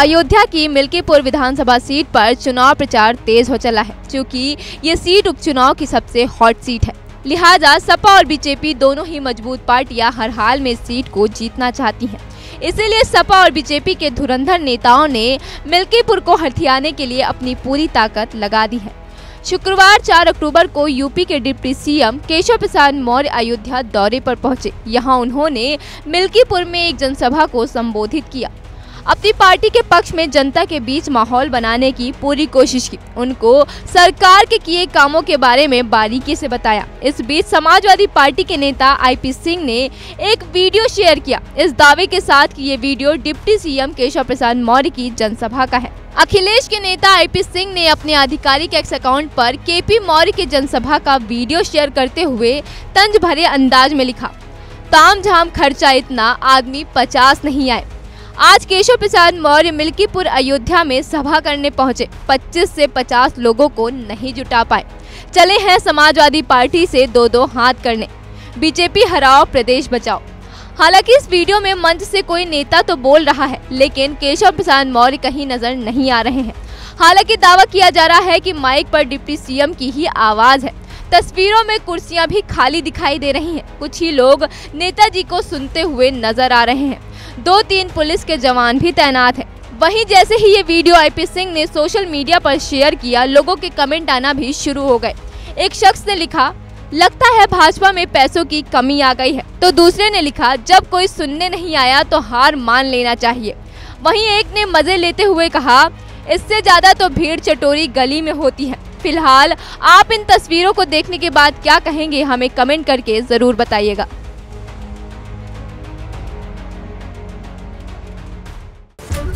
अयोध्या की मिल्कीपुर विधानसभा सीट पर चुनाव प्रचार तेज हो चला है, क्योंकि ये सीट उपचुनाव की सबसे हॉट सीट है। लिहाजा सपा और बीजेपी दोनों ही मजबूत पार्टियां हर हाल में इस सीट को जीतना चाहती हैं। इसीलिए सपा और बीजेपी के धुरंधर नेताओं ने मिल्कीपुर को हथियाने के लिए अपनी पूरी ताकत लगा दी है। शुक्रवार 4 अक्टूबर को यूपी के डिप्टी सीएम केशव प्रसाद मौर्य अयोध्या दौरे पर पहुंचे। यहां उन्होंने मिल्कीपुर में एक जनसभा को संबोधित किया। अपनी पार्टी के पक्ष में जनता के बीच माहौल बनाने की पूरी कोशिश की, उनको सरकार के किए कामों के बारे में बारीकी से बताया। इस बीच समाजवादी पार्टी के नेता IP सिंह ने एक वीडियो शेयर किया, इस दावे के साथ कि ये video deputy CM Keshav Prasad Maurya की जनसभा का है। अखिलेश के नेता IP सिंह ने अपने आधिकारिक एक्स अकाउंट पर KP मौर्य के जनसभा का वीडियो शेयर करते हुए तंज भरे अंदाज में लिखा, ताम झाम खर्चा इतना, आदमी 50 नहीं आए। आज केशव प्रसाद मौर्य मिल्कीपुर अयोध्या में सभा करने पहुंचे, 25 से 50 लोगों को नहीं जुटा पाए। चले हैं समाजवादी पार्टी से दो हाथ करने, बीजेपी हराओ प्रदेश बचाओ। हालांकि इस वीडियो में मंच से कोई नेता तो बोल रहा है, लेकिन केशव प्रसाद मौर्य कहीं नजर नहीं आ रहे हैं। हालांकि दावा किया जा रहा है कि माइक पर डिप्टी सीएम की ही आवाज है। तस्वीरों में कुर्सियां भी खाली दिखाई दे रही हैं। कुछ ही लोग नेताजी को सुनते हुए नजर आ रहे हैं। 2-3 पुलिस के जवान भी तैनात है। वहीं जैसे ही ये वीडियो IP सिंह ने सोशल मीडिया पर शेयर किया, लोगों के कमेंट आना भी शुरू हो गए। एक शख्स ने लिखा, लगता है भाजपा में पैसों की कमी आ गई है। तो दूसरे ने लिखा, जब कोई सुनने नहीं आया तो हार मान लेना चाहिए। वहीं एक ने मजे लेते हुए कहा, इससे ज्यादा तो भीड़ चटोरी गली में होती है। फिलहाल आप इन तस्वीरों को देखने के बाद क्या कहेंगे, हमें कमेंट करके जरूर बताइएगा।